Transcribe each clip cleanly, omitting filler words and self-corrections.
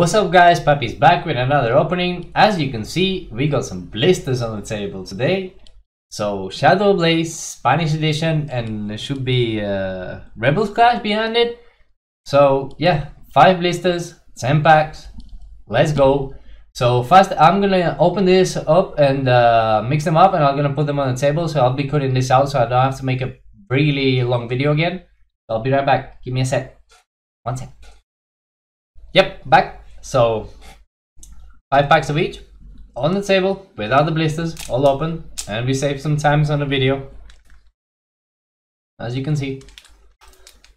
What's up guys, Papi's back with another opening. As you can see, we got some blisters on the table today. So Shadow Blaze, Spanish edition, and there should be Rebel Clash behind it. So yeah, 5 blisters, 10 packs, let's go. So first I'm gonna open this up and mix them up, and I'm gonna put them on the table. So I'll be cutting this out so I don't have to make a really long video again. I'll be right back, give me a sec. 1 sec. Yep, back. So 5 packs of each on the table without the blisters, all open, and we saved some time on the video. As you can see,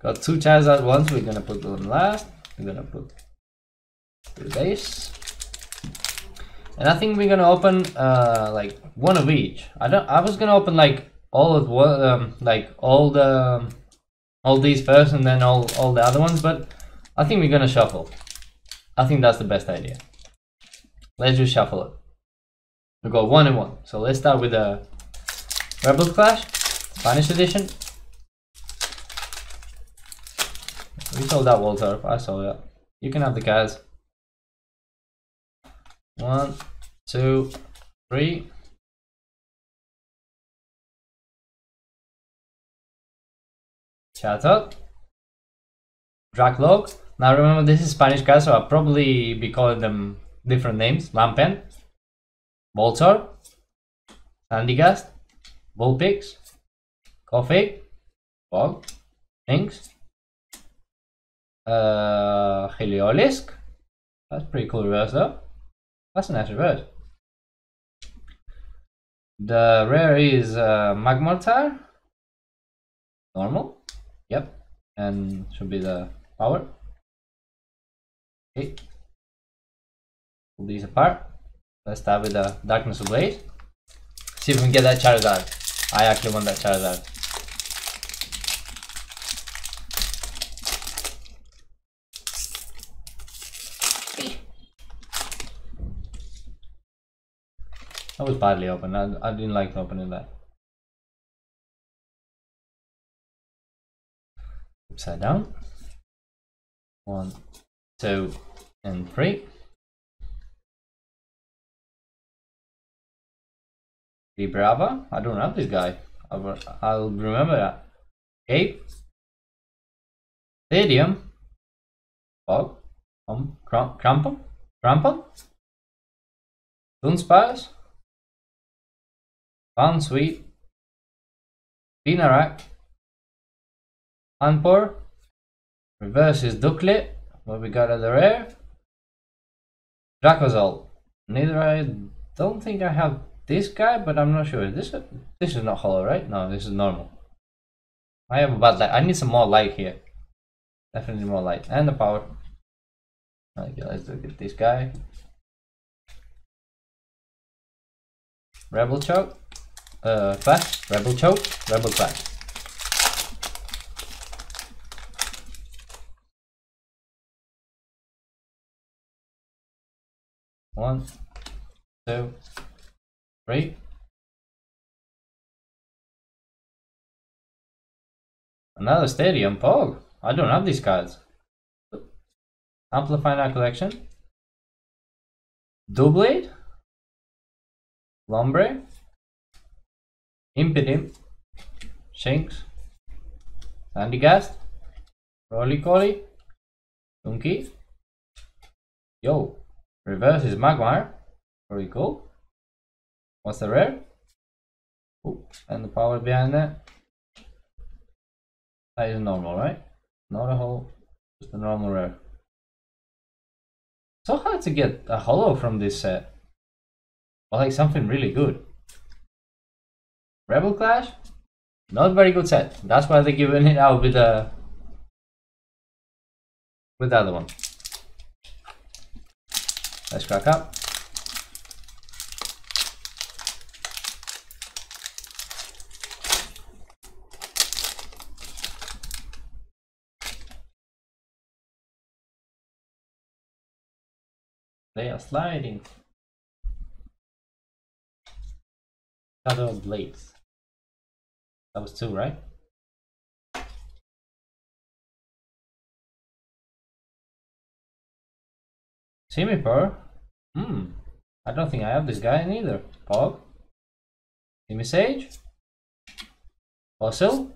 got 2 charizard ones. We're gonna put them last. We're gonna put the base, and I think we're gonna open like one of each. I was gonna open like all of one, all these first, and then all the other ones. But I think we're gonna shuffle. I think that's the best idea. Let's just shuffle it. We'll go 1 and 1. So let's start with the Rebel Clash, Spanish edition. We sold that wall turf, I saw that. You can have the guys. 1, 2, 3. Chat up. Dracloak. Now remember, this is Spanish guys, so I'll probably be calling them different names. Lampen, Boltor, Sandygast, Bullpix, Coffee, Bog, Minx, Heliolisk. That's pretty cool reverse though. That's a nice reverse. The rare is Magmortar. Normal. Yep. And should be the power. Okay, pull these apart. Let's start with the Darkness Ablaze. See if we can get that Charizard. I actually want that Charizard. That was badly open. I didn't like opening that. Upside down. 1, 2, and 3. 3 Brava? I don't have this guy. I'll remember that. Ape. Stadium. Bog. Crampon. Toonspires. Bounsweet. Beanarak. Unpour. Reverse is Ducklet. What we got at the rare? Dracozolt. Neither I don't think I have this guy, but I'm not sure. This is not hollow, right? No, this is normal. I have a bad light. I need some more light here. Definitely more light. And the power. Okay, let's look at this guy. Rebel Choke. Flash. Rebel Choke. Rebel Flash. One, two, three. Another stadium Pog. I don't have these cards. Amplifying our collection. Doublade. Lombre. Impidimp. Shinx. Sandygast. Roly-Coly. Donkey. Yo. Reverse is Magmar, pretty cool. What's the rare? Ooh, and the power behind that. That is normal, right? Not a holo, just a normal rare. So hard to get a holo from this set. Or like something really good. Rebel Clash? Not very good set. That's why they're giving it out with the other one. Let's crack up. They are sliding. Shadow Blaze. That was 2, right? Simipearl? Hmm. I don't think I have this guy neither. Pog. Imisage. Fossil.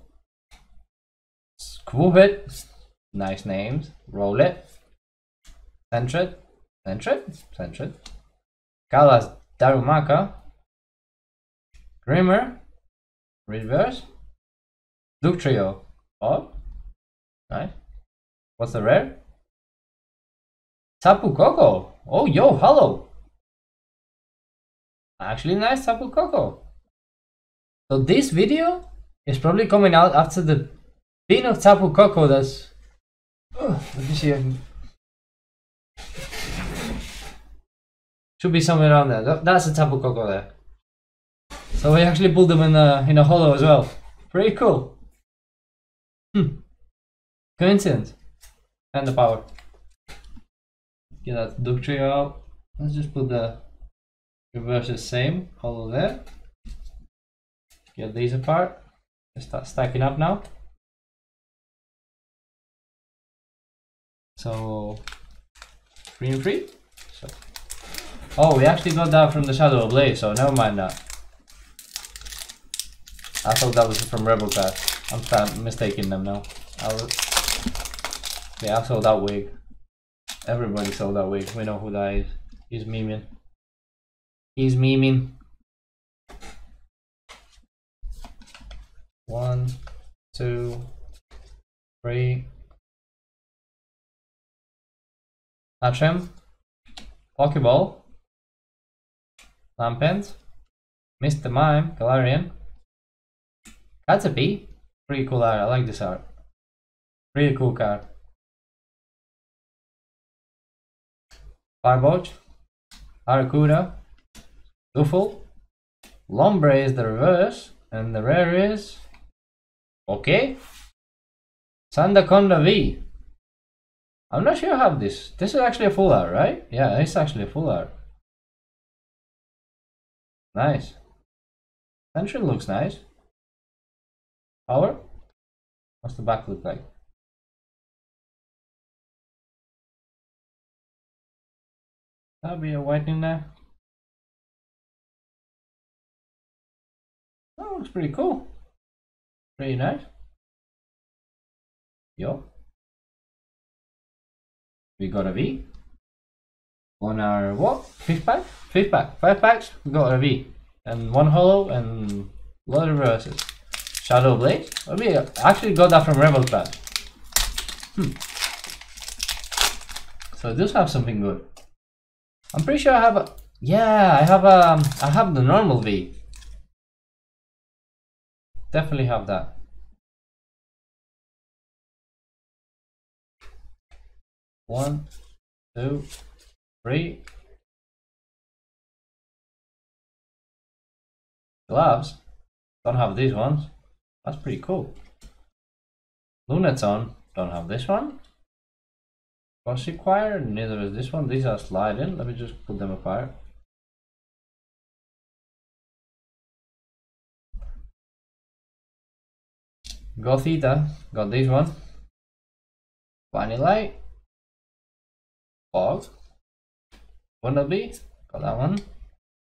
Squoobit. Nice names. Roll it. Sentret. Sentret. Kalas Darumaka. Grimmer. Reverse. Duke Trio. Pog. Nice. What's the rare? Tapu Koko. Oh, yo, hello. Actually, nice Tapu Koko. So this video is probably coming out after the pin of Tapu Koko. That's let me see. Should be somewhere around there. That's a Tapu Koko there. So we actually pulled them in a holo as well. Pretty cool. Coincidence. And the power. Get that Duke Trio out. Let's just put the reverses same, hollow there. Get these apart. Just start stacking up now. So, free and free. So. Oh, we actually got that from the Shadow Blaze, so never mind that. I thought that was from Rebel Clash. I'm mistaking them now. Yeah, I saw that wig. Everybody saw that wig. We know who that is. He's memeing. He's memeing. One, two, three. Atram. Pokeball. Lampent. Mr. Mime. Galarian. Caterpie. Pretty cool art. I like this art. Pretty cool card. Firebolt, Aracuda, Duffel, Lombre is the reverse, and the rare is... Okay. Sandaconda V. I'm not sure I have this. This is actually a full art, right? Yeah, it's actually a full art. Nice. Tension looks nice. Power. What's the back look like? That'll be a white in there. That looks pretty cool. Pretty nice. Yo. We got a V. On our what? Fifth pack? Fifth pack. Five packs. We got a V. And one holo and a lot of reverses. Shadow Blaze. We actually got that from Rebel Clash. So it does have something good. I'm pretty sure I have a, yeah, I have the normal V. Definitely have that. One, two, three. Gloves. Don't have these ones. That's pretty cool. Lunaton. Don't have this one. Choir, neither is this one. These are sliding. Let me just put them apart. Gothita, got this one. Vanillite, Fog, Wunderby, got that one.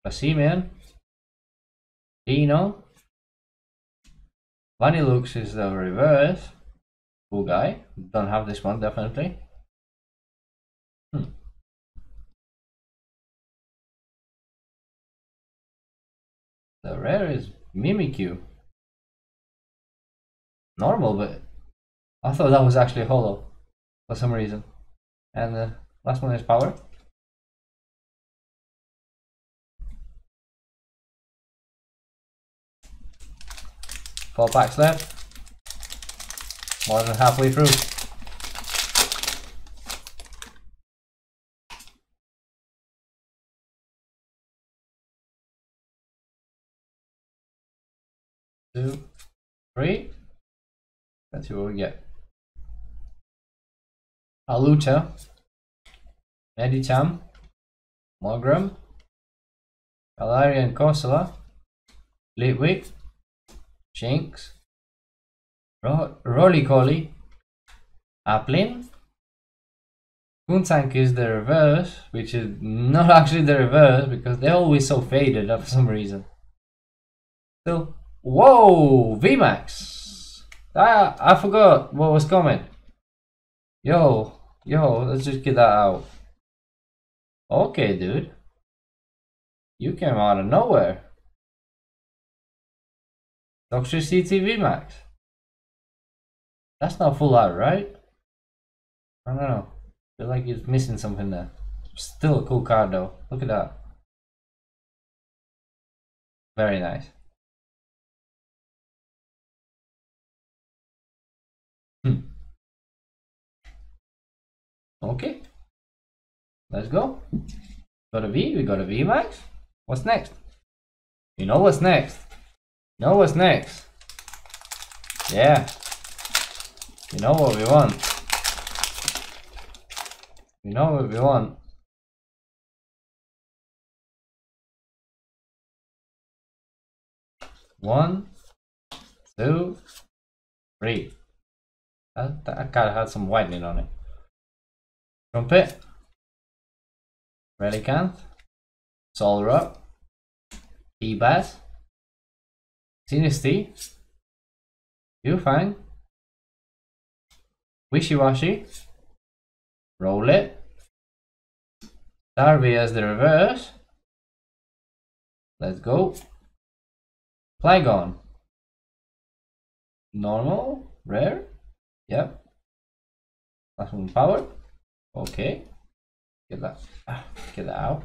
Passimian, Dino, Vanilux is the reverse. Cool guy, don't have this one definitely. The rare is Mimikyu. Normal, but I thought that was actually holo for some reason. And the last one is power. Four packs left. More than halfway through. Two, three. Let's see what we get. Alucha, Medicham, Mogram, Galarian Corsola, Litwick, Jinx, Roly Coly, Applin, Moontank is the reverse, which is not actually the reverse because they're always so faded for some reason. Still, whoa, VMAX! Ah, I forgot what was coming. Yo, let's just get that out. Okay, dude. You came out of nowhere. Doctor City VMAX. That's not full out, right? I don't know. I feel like it's missing something there. Still a cool card though. Look at that. Very nice. Okay. Let's go. Got a V. We got a VMAX. What's next? You know what's next. You know what's next. Yeah. You know what we want. You know what we want. One, two, three. That card had some whitening on it. Trumpet. Relicanth. Solrock. T-Bass. Sinisty. Yufang. Wishy-washy. Roll it. Darby as the reverse. Let's go. Flygon. Normal. Rare. Yep. Maximum power. Okay. Get that out.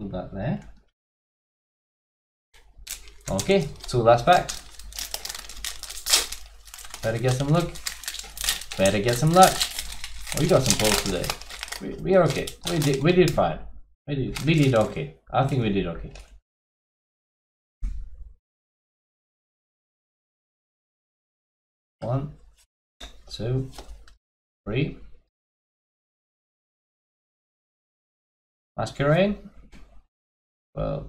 Put that there. Okay. Two last packs. Better get some luck. Better get some luck. We got some pulls today. We are okay. We did fine. We did okay. I think we did okay. One, two, three. Masquerade. Well,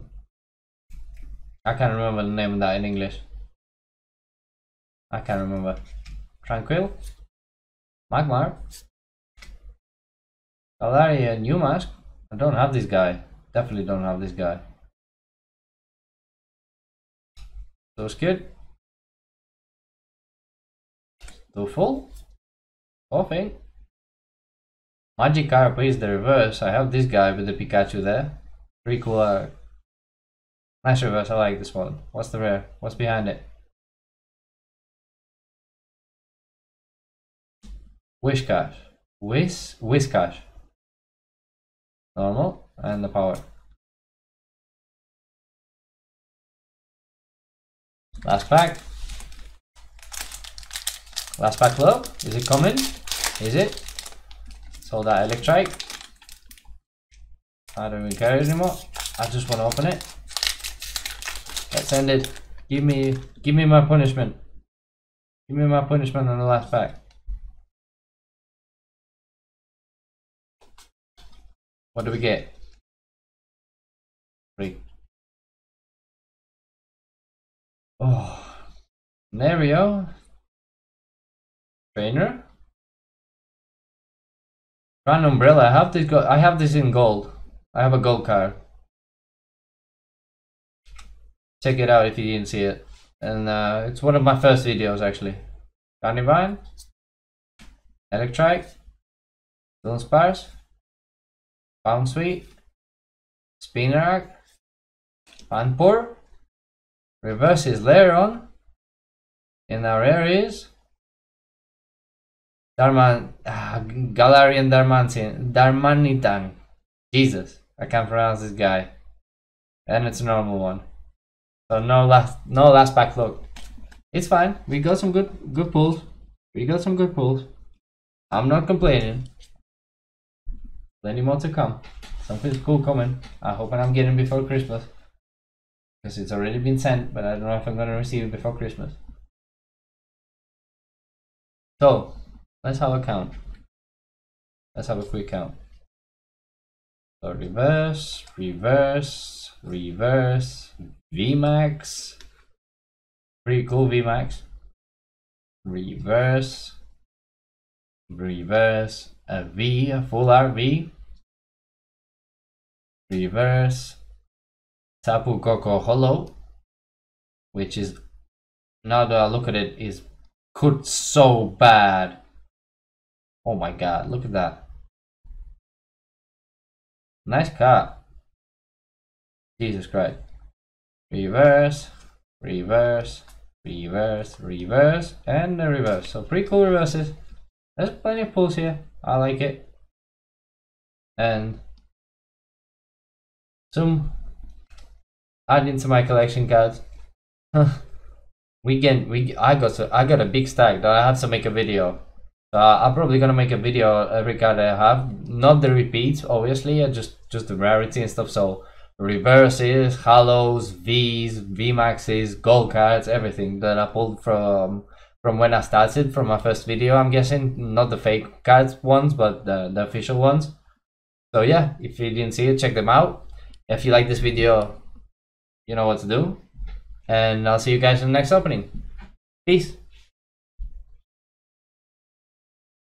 I can't remember the name of that in English. I can't remember. Tranquil. Magmar. Galarian new mask. I don't have this guy. Definitely don't have this guy. So Skid. So full. Coughing. Magikarp is the reverse. I have this guy with the Pikachu there. Pretty cool. Nice reverse. I like this one. What's the rare? What's behind it? Wishcash. Wishcash. Normal and the power. Last pack. Last pack low. Is it coming? Is it? So that Electrike. I don't even care anymore. I just want to open it. Let's end it. Give me my punishment. Give me my punishment on the last pack. What do we get? Three. Oh, Nerio. Trainer. Grand Umbrella. I have this in gold. I have a gold card. Check it out if you didn't see it. And it's one of my first videos actually. Carnivine. Electrike. Dunsparce. Bounsweet, Spinarak, Panpour, reverse is Lairon, in our areas, Galarian Darmanitan, Jesus, I can't pronounce this guy, and it's a normal one, so no last pack look, it's fine, we got some good pulls, I'm not complaining. Plenty more to come. Something's cool coming. I hope I'm getting before Christmas. Because it's already been sent, but I don't know if I'm going to receive it before Christmas. So, let's have a count. Let's have a quick count. So, reverse, reverse, reverse, VMAX. Pretty cool VMAX. Reverse. reverse a V, a full RV, reverse Tapu Koko Hollow, which is, now that I look at it, is could so bad. Oh my god, look at that. Nice card. Jesus Christ. Reverse, reverse, reverse, reverse, and a reverse. So pretty cool reverses. There's plenty of pulls here. I like it. And some add into my collection cards. I got a big stack that I had to make a video. So I'm probably gonna make a video every card I have, not the repeats, obviously, just the rarity and stuff. So reverses, hollows, V's, VMAXs, gold cards, everything that I pulled from when I started, from my first video, I'm guessing. Not the fake cards ones, but the official ones. So yeah, if you didn't see it, check them out. If you like this video, you know what to do. And I'll see you guys in the next opening. Peace.